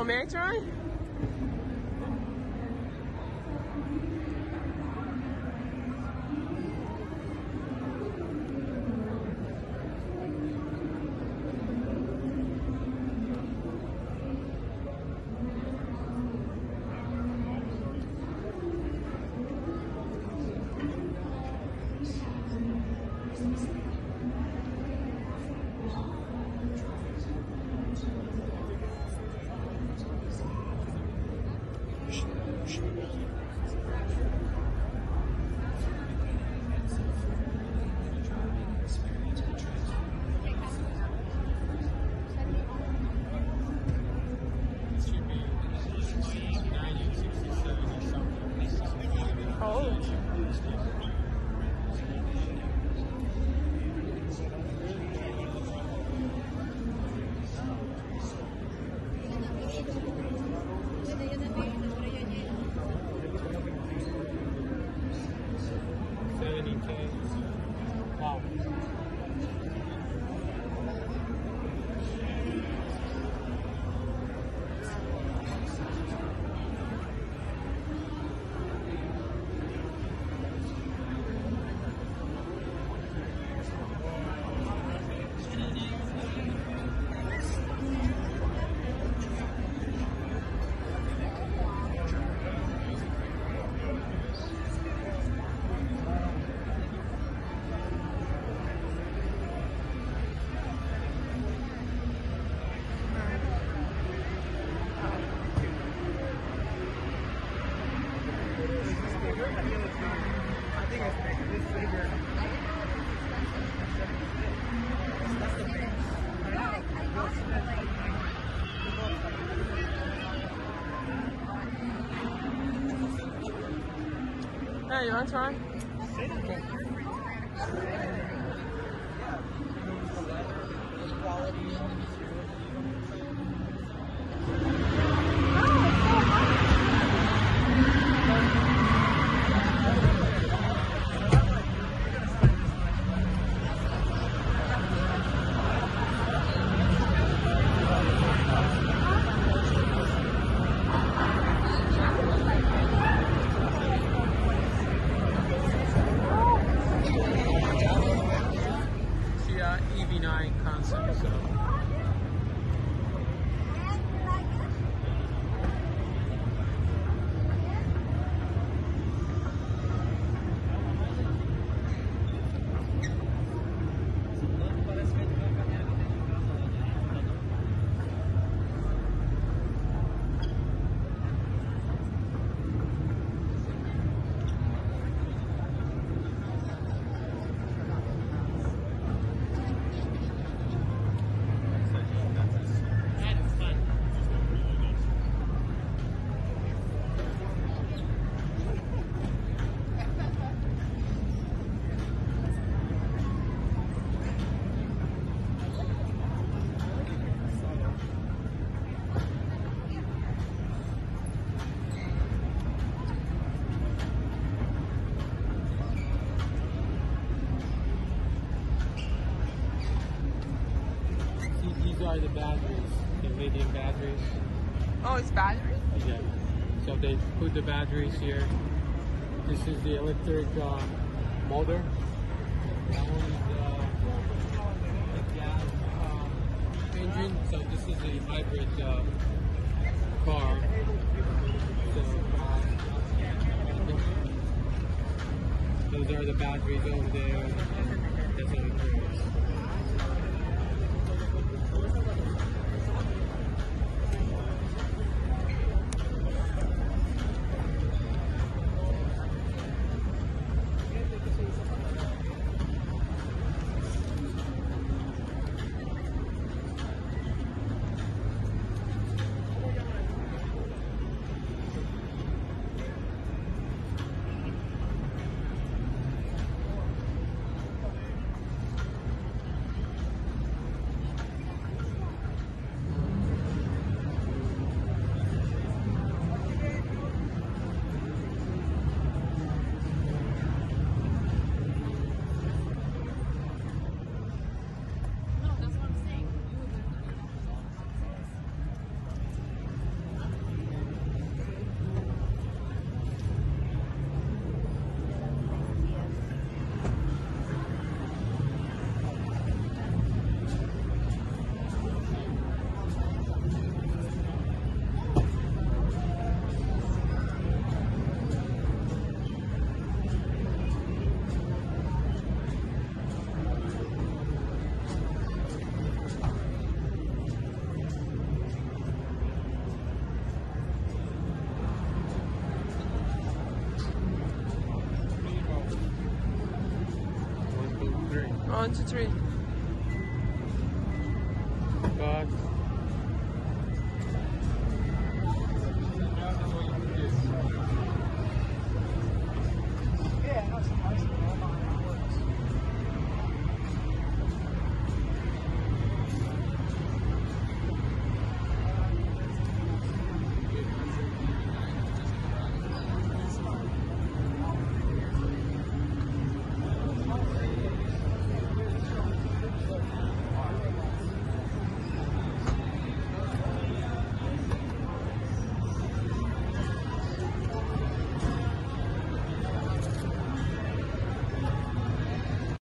Oh, may I try? Hey, you want to try? The batteries, the lithium batteries. Oh, it's batteries? Yeah. So they put the batteries here. This is the electric motor. That one is the gas engine. So this is the hybrid car. So those are the batteries over there. That's electric. 1, 2, 3. God.